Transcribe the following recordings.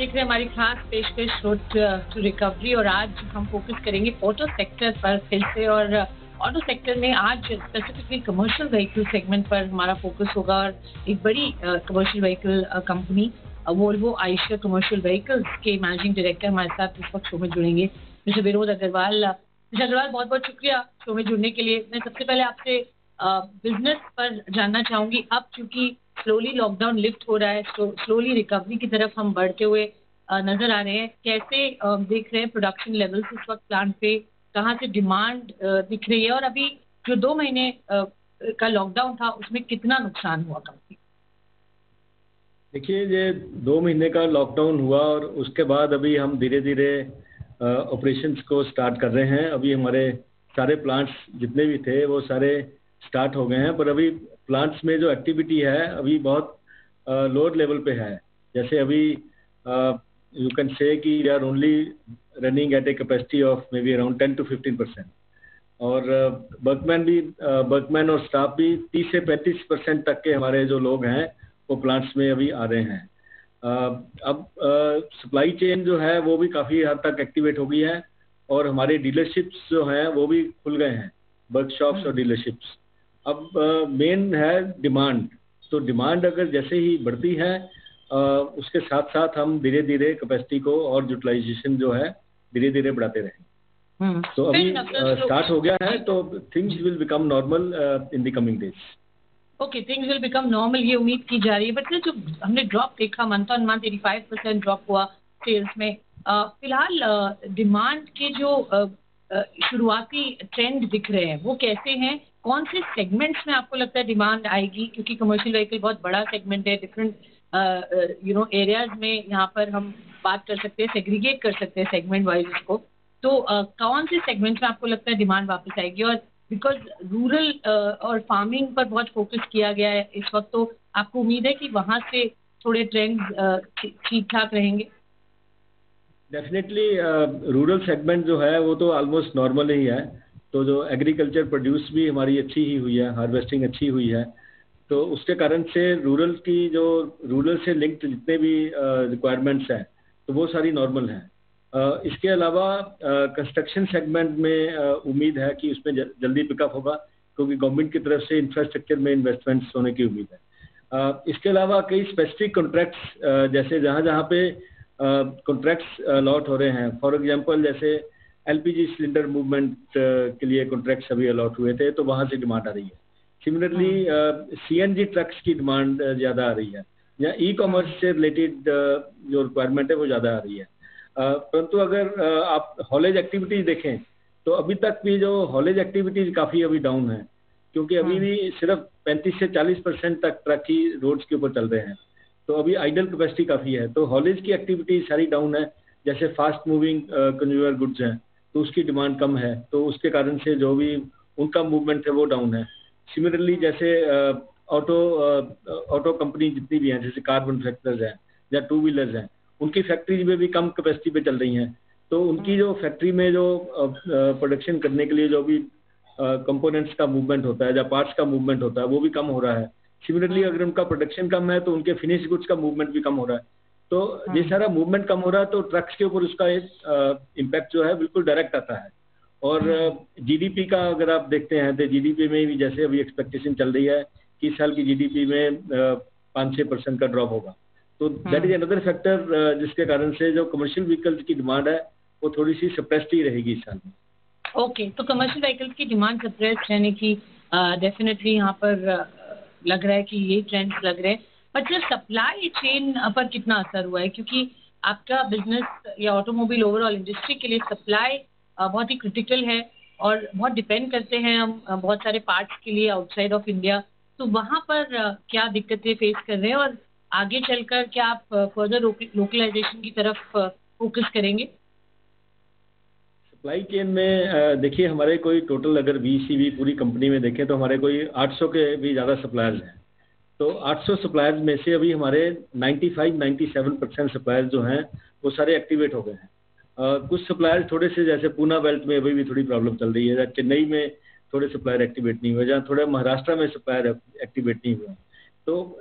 देख रहे हैं हमारी खास पेशकश रोड टू रिकवरी, और आज हम फोकस करेंगे ऑटो सेक्टर पर फिर से। और ऑटो सेक्टर में आज स्पेसिफिकली कमर्शियल व्हीकल सेगमेंट पर हमारा फोकस होगा। और एक बड़ी commercial vehicle company Volvo Eicher commercial vehicles के मैनेजिंग डायरेक्टर हमारे साथ इस वक्त शो में जुड़ेंगे, मिस्टर विनोद अग्रवाल। मिस्टर अग्रवाल, बहुत बहुत शुक्रिया शो में जुड़ने के लिए। मैं सबसे पहले आपसे बिजनेस पर जानना चाहूँगी। अब चूँकि स्लोली लॉकडाउन लिफ्ट हो रहा है, स्लोली रिकवरी की तरफ हम बढ़ते हुए नजर आ रहे हैं, कैसे देख रहे हैं प्रोडक्शन लेवल्स इस वक्त प्लांट पे, कहाँ से डिमांड दिख रही है, और अभी जो 2 महीने का लॉकडाउन था उसमें कितना नुकसान हुआ कंपनी? देखिए, ये 2 महीने का लॉकडाउन हुआ और उसके बाद अभी हम धीरे धीरे ऑपरेशंस को स्टार्ट कर रहे हैं। अभी हमारे सारे प्लांट्स जितने भी थे वो सारे स्टार्ट हो गए हैं, पर अभी प्लांट्स में जो एक्टिविटी है अभी बहुत लोअर लेवल पे है। जैसे अभी यू कैन से कि we are only running at a capacity of maybe around 10 to 15%, और वर्कमैन और स्टाफ भी 30 से 35% तक के हमारे जो लोग हैं वो प्लांट्स में अभी आ रहे हैं। अब सप्लाई चेन जो है वो भी काफ़ी हद तक एक्टिवेट हो गई है, और हमारे डीलरशिप्स जो हैं वो भी खुल गए हैं, वर्कशॉप्स और डीलरशिप्स। अब मेन है डिमांड, तो डिमांड अगर जैसे ही बढ़ती है उसके साथ साथ हम धीरे धीरे कैपेसिटी को और यूटिलाइजेशन जो है धीरे धीरे बढ़ाते रहें। तो अभी स्टार्ट हो गया है, तो things will become normal in the coming days. Okay, things will become normal, ये उम्मीद की जा रही है। बट जो हमने ड्रॉप देखा मंथ ऑन मंथ 85% ड्रॉप हुआ सेल्स में, फिलहाल डिमांड के जो शुरुआती ट्रेंड दिख रहे हैं वो कैसे हैं? कौन से सेगमेंट्स में आपको लगता है डिमांड आएगी? क्योंकि कमर्शियल व्हीकल बहुत बड़ा सेगमेंट है, डिफरेंट एरियाज में यहाँ पर हम बात कर सकते हैं, सेग्रीगेट कर सकते हैं सेगमेंट वाइज इसको। तो कौन से सेगमेंट्स में आपको लगता है डिमांड वापस आएगी? और बिकॉज रूरल और फार्मिंग पर बहुत फोकस किया गया है इस वक्त, तो आपको उम्मीद है कि वहाँ से थोड़े ट्रेंड्स ठीक ठाक रहेंगे? डेफिनेटली रूरल सेगमेंट जो है वो तो ऑलमोस्ट नॉर्मल ही है, तो जो एग्रीकल्चर प्रोड्यूस भी हमारी अच्छी ही हुई है, हार्वेस्टिंग अच्छी हुई है, तो उसके कारण से रूरल की जो रूरल से लिंक्ड जितने भी रिक्वायरमेंट्स हैं तो वो सारी नॉर्मल हैं। इसके अलावा कंस्ट्रक्शन सेगमेंट में उम्मीद है कि उसमें जल्दी पिकअप होगा, क्योंकि गवर्नमेंट की तरफ से इंफ्रास्ट्रक्चर में इन्वेस्टमेंट्स होने की उम्मीद है। इसके अलावा कई स्पेसिफिक कॉन्ट्रैक्ट्स जैसे जहाँ जहाँ पे कॉन्ट्रैक्ट्स अलॉट हो रहे हैं, फॉर एग्जाम्पल जैसे LPG सिलेंडर मूवमेंट के लिए कॉन्ट्रैक्ट्स अभी अलॉट हुए थे, तो वहाँ से डिमांड आ रही है। सिमिलरली CNG ट्रक्स की डिमांड ज़्यादा आ रही है, या e-कॉमर्स से रिलेटेड जो रिक्वायरमेंट है वो ज़्यादा आ रही है। परंतु अगर आप हॉलेज एक्टिविटीज देखें तो अभी तक भी जो हॉलेज एक्टिविटीज काफ़ी अभी डाउन है, क्योंकि अभी भी सिर्फ 35 से 40% तक ट्रक ही रोड्स के ऊपर चल रहे हैं, तो अभी आइडल कैपेसिटी काफ़ी है, तो हॉलेज की एक्टिविटीज सारी डाउन है। जैसे फास्ट मूविंग कंज्यूमर गुड्स हैं तो उसकी डिमांड कम है, तो उसके कारण से जो भी उनका मूवमेंट है वो डाउन है। सिमिलरली जैसे ऑटो कंपनी जितनी भी हैं, जैसे कार मैन्युफैक्चरर्स हैं या टू व्हीलर्स हैं, उनकी फैक्ट्रीज में भी कम कैपेसिटी पे चल रही हैं, तो उनकी जो फैक्ट्री में जो प्रोडक्शन करने के लिए जो भी कंपोनेंट्स का मूवमेंट होता है या पार्ट्स का मूवमेंट होता है वो भी कम हो रहा है। सिमिलरली अगर उनका प्रोडक्शन कम है तो उनके फिनिश गुड्स का मूवमेंट भी कम हो रहा है, तो ये सारा मूवमेंट कम हो रहा है, तो ट्रक्स के ऊपर उसका इम्पैक्ट जो है बिल्कुल डायरेक्ट आता है। और GDP का अगर आप देखते हैं तो GDP में भी जैसे अभी एक्सपेक्टेशन चल रही है कि इस साल की GDP में 5-6% का ड्रॉप होगा, तो दैट इज अनदर फैक्टर जिसके कारण से जो कमर्शियल व्हीकल्स की डिमांड है वो थोड़ी सी सप्रेस्ड ही रहेगी इस साल में। ओके, तो कमर्शियल व्हीकल्स की डिमांड सप्रेस्ड रहने की डेफिनेटली यहाँ पर लग रहा है कि ये ट्रेंड्स लग रहे हैं। बट सर, सप्लाई चेन पर कितना असर हुआ है? क्योंकि आपका बिजनेस या ऑटोमोबाइल ओवरऑल इंडस्ट्री के लिए सप्लाई बहुत ही क्रिटिकल है, और बहुत डिपेंड करते हैं हम बहुत सारे पार्ट्स के लिए आउटसाइड ऑफ इंडिया, तो वहाँ पर क्या दिक्कतें फेस कर रहे हैं, और आगे चलकर क्या आप फर्दर लोकलाइजेशन की तरफ फोकस करेंगे? सप्लाई चेन में देखिए, हमारे कोई टोटल अगर VECV पूरी कंपनी में देखें तो हमारे कोई 800 के भी ज़्यादा सप्लायर्स हैं, तो 800 सप्लायर्स में से अभी हमारे 95-97% सप्लायर्स जो हैं वो सारे एक्टिवेट हो गए हैं। कुछ सप्लायर्स थोड़े से जैसे पूना बेल्ट में अभी भी थोड़ी प्रॉब्लम चल रही है, या चेन्नई में थोड़े सप्लायर एक्टिवेट नहीं हुए, जहाँ थोड़े महाराष्ट्र में सप्लायर एक्टिवेट नहीं हुए, तो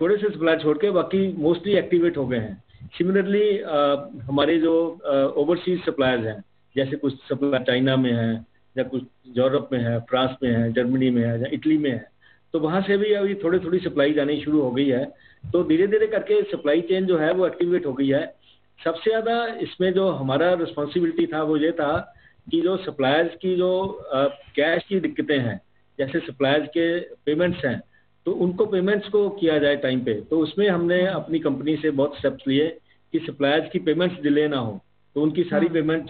थोड़े से सप्लायर छोड़ के बाकी मोस्टली एक्टिवेट हो गए हैं। सिमिलरली हमारे जो ओवरसीज सप्लायर्स हैं, जैसे कुछ सप्लायर चाइना में है या कुछ यूरोप में है, फ्रांस में है, जर्मनी में है या इटली में है, तो वहाँ से भी अभी थोड़ी थोड़ी सप्लाई जानी शुरू हो गई है। तो धीरे धीरे करके सप्लाई चेन जो है वो एक्टिवेट हो गई है। सबसे ज़्यादा इसमें जो हमारा रिस्पॉन्सिबिलिटी था वो ये था कि जो सप्लायर्स की जो कैश की दिक्कतें हैं, जैसे सप्लायर्स के पेमेंट्स हैं, तो उनको पेमेंट्स को किया जाए टाइम पे। तो उसमें हमने अपनी कंपनी से बहुत स्टेप्स लिए कि सप्लायर्स की पेमेंट्स डिले ना हो, तो उनकी सारी पेमेंट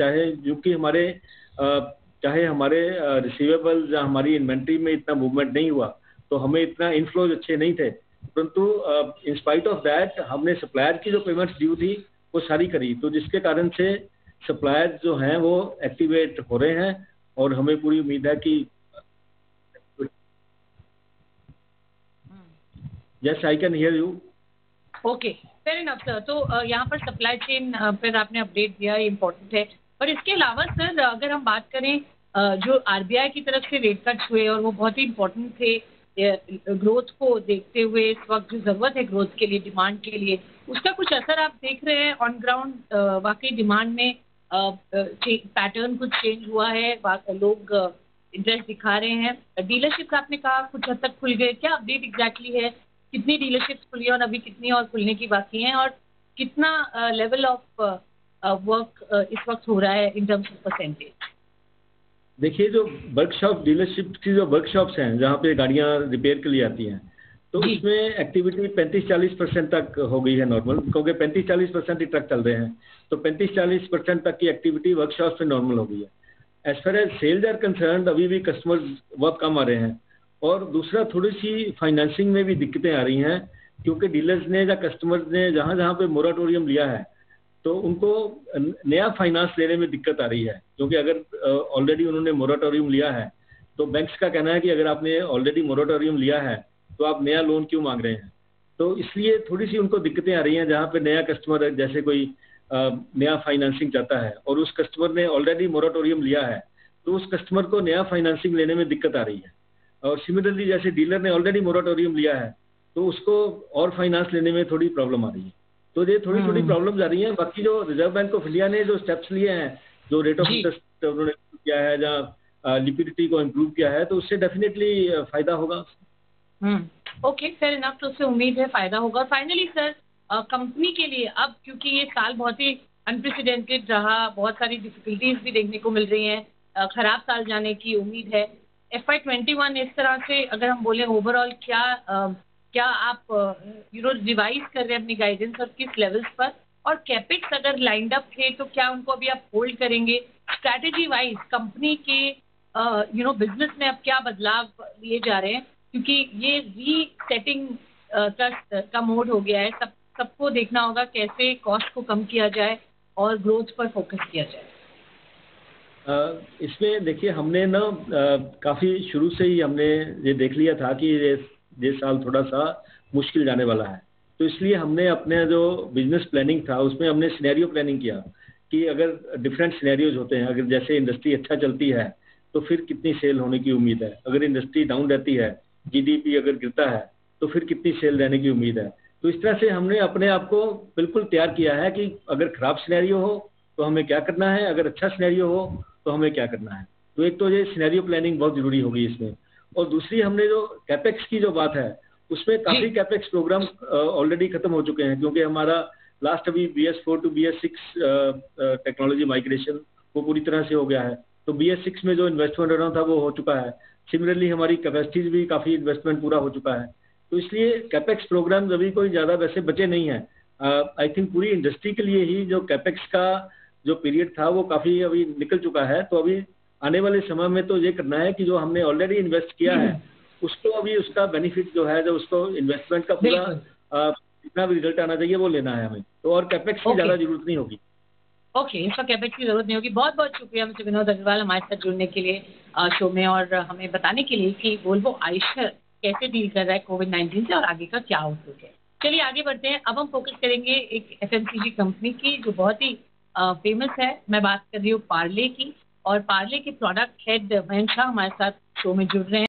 चाहे हमारे रिसीवेबल्स या हमारी इन्वेंट्री में इतना मूवमेंट नहीं हुआ, तो हमें इतना इनफ्लोज अच्छे नहीं थे, परंतु इन स्पाइट ऑफ दैट हमने सप्लायर की जो पेमेंट्स ड्यू थी वो सारी करी, तो जिसके कारण से सप्लायर जो हैं वो एक्टिवेट हो रहे हैं और हमें पूरी उम्मीद है कि yes I can hear you. Okay, fair enough sir. तो यहाँ पर सप्लाई चेन पर आपने अपडेट दिया, इम्पोर्टेंट है। और इसके अलावा सर अगर हम बात करें जो आरबीआई की तरफ से रेट कट्स हुए और वो बहुत ही इम्पोर्टेंट थे ग्रोथ को देखते हुए, इस वक्त जो ज़रूरत है ग्रोथ के लिए, डिमांड के लिए, उसका कुछ असर आप देख रहे हैं ऑन ग्राउंड? वाकई डिमांड में पैटर्न कुछ चेंज हुआ है, लोग इंटरेस्ट दिखा रहे हैं, डीलरशिप आपने कहा कुछ हद तक खुल गए, क्या अपडेट एग्जैक्टली है? कितनी डीलरशिप्स खुली है और अभी कितनी और खुलने की बाकी हैं, और कितना लेवल ऑफ वर्क इस वक्त हो रहा है इन टर्म्स ऑफ परसेंटेज? देखिए, जो वर्कशॉप डीलरशिप की जो वर्कशॉप्स हैं जहाँ पे गाड़ियाँ रिपेयर के लिए आती हैं, तो उसमें एक्टिविटी 35-40% तक हो गई है नॉर्मल, क्योंकि 35-40% ही ट्रक चल रहे हैं, तो 35-40% तक की एक्टिविटी वर्कशॉप्स में नॉर्मल हो गई है। As far as sales are concern, अभी भी कस्टमर्स बहुत कम आ रहे हैं, और दूसरा थोड़ी सी फाइनेंसिंग में भी दिक्कतें आ रही हैं, क्योंकि डीलर्स ने या कस्टमर्स ने जहाँ जहाँ पे मोराटोरियम लिया है तो उनको नया फाइनेंस लेने में दिक्कत आ रही है, क्योंकि अगर ऑलरेडी उन्होंने मोराटोरियम लिया है तो बैंक्स का कहना है कि अगर आपने ऑलरेडी मोराटोरियम लिया है तो आप नया लोन क्यों मांग रहे हैं। तो इसलिए थोड़ी सी उनको दिक्कतें आ रही हैं जहाँ पे नया कस्टमर, जैसे कोई नया फाइनेंसिंग चाहता है और उस कस्टमर ने ऑलरेडी मोराटोरियम लिया है, तो उस कस्टमर को नया फाइनेंसिंग लेने में दिक्कत आ रही है। और सिमिलरली जैसे डीलर ने ऑलरेडी मोराटोरियम लिया है तो उसको और फाइनेंस लेने में थोड़ी प्रॉब्लम आ रही है। तो ये थोड़ी थोड़ी प्रॉब्लम्स आ रही हैं। बाकी जो रिजर्व बैंक ऑफ इंडिया ने जो स्टेप्स लिए हैं, जो रेट ऑफ इंटरेस्ट उन्होंने किया है, जहाँ लिक्विडिटी को इम्प्रूव किया है, तो उससे डेफिनेटली फायदा होगा। Okay, fair enough. तो उससे उम्मीद है फायदा होगा। फाइनली सर, कंपनी के लिए अब क्योंकि ये साल बहुत ही अनप्रेसिडेंटेड रहा, बहुत सारी डिफिकल्टीज भी देखने को मिल रही हैं, खराब साल जाने की उम्मीद है, FY21 इस तरह से अगर हम बोले ओवरऑल क्या क्या आप रिवाइज कर रहे हैं अपनी गाइडेंस और किस लेवल्स पर, और कैपेक्स अगर लाइंड अप थे तो क्या उनको अभी आप होल्ड करेंगे? स्ट्रैटेजी वाइज कंपनी के बिजनेस में अब क्या बदलाव लिए जा रहे हैं, क्योंकि ये रीसेटिंग का मोड हो गया है, सबको देखना होगा कैसे कॉस्ट को कम किया जाए और ग्रोथ पर फोकस किया जाए। इसमें देखिए, हमने ना काफ़ी शुरू से ही हमने ये देख लिया था कि ये साल थोड़ा सा मुश्किल जाने वाला है, तो इसलिए हमने अपने जो बिजनेस प्लानिंग था उसमें हमने सिनेरियो प्लानिंग किया कि अगर डिफरेंट सिनेरियोज होते हैं, अगर जैसे इंडस्ट्री अच्छा चलती है तो फिर कितनी सेल होने की उम्मीद है, अगर इंडस्ट्री डाउन रहती है, GDP अगर गिरता है तो फिर कितनी सेल रहने की उम्मीद है। तो इस तरह से हमने अपने आप को बिल्कुल तैयार किया है कि अगर खराब सिनेरियो हो तो हमें क्या करना है, अगर अच्छा सिनेरियो हो तो हमें क्या करना है। तो एक तो ये सिनेरियो प्लानिंग बहुत जरूरी होगी इसमें, और दूसरी हमने जो कैपेक्स की जो बात है उसमें काफ़ी कैपेक्स प्रोग्राम ऑलरेडी खत्म हो चुके हैं, क्योंकि हमारा लास्ट अभी BS4 to BS6 technology migration वो पूरी तरह से हो गया है, तो BS6 में जो इन्वेस्टमेंट होना था वो हो चुका है। सिमिलरली हमारी कैपेसिटीज भी काफ़ी इन्वेस्टमेंट पूरा हो चुका है, तो इसलिए कैपेक्स प्रोग्राम अभी कोई ज़्यादा वैसे बचे नहीं हैं। आई थिंक पूरी इंडस्ट्री के लिए ही जो कैपेक्स का जो पीरियड था वो काफ़ी अभी निकल चुका है, तो अभी आने वाले समय में तो ये करना है कि जो हमने ऑलरेडी इन्वेस्ट किया है उसको अभी उसका बेनिफिट जो है, जो उसको इन्वेस्टमेंट का पूरा जितना भी रिजल्ट आना चाहिए वो लेना है हमें, तो और कैपेक्स की ज़्यादा जरूरत नहीं होगी। ओके, इसका कैपेक्स की जरूरत नहीं होगी। बहुत बहुत शुक्रिया मिस्टर विनोद अग्रवाल हमारे साथ जुड़ने के लिए शो में, और हमें बताने के लिए कि वोल्वो आइशर कैसे डील कर रहा है COVID-19 से और आगे का क्या आउटलुक है। चलिए आगे बढ़ते हैं। अब हम फोकस करेंगे एक FMCG कंपनी की जो बहुत ही फेमस है, मैं बात कर रही हूँ पार्ले की, और पार्ले के प्रोडक्ट हेड महेश शाह हमारे साथ शो में जुड़ रहे हैं।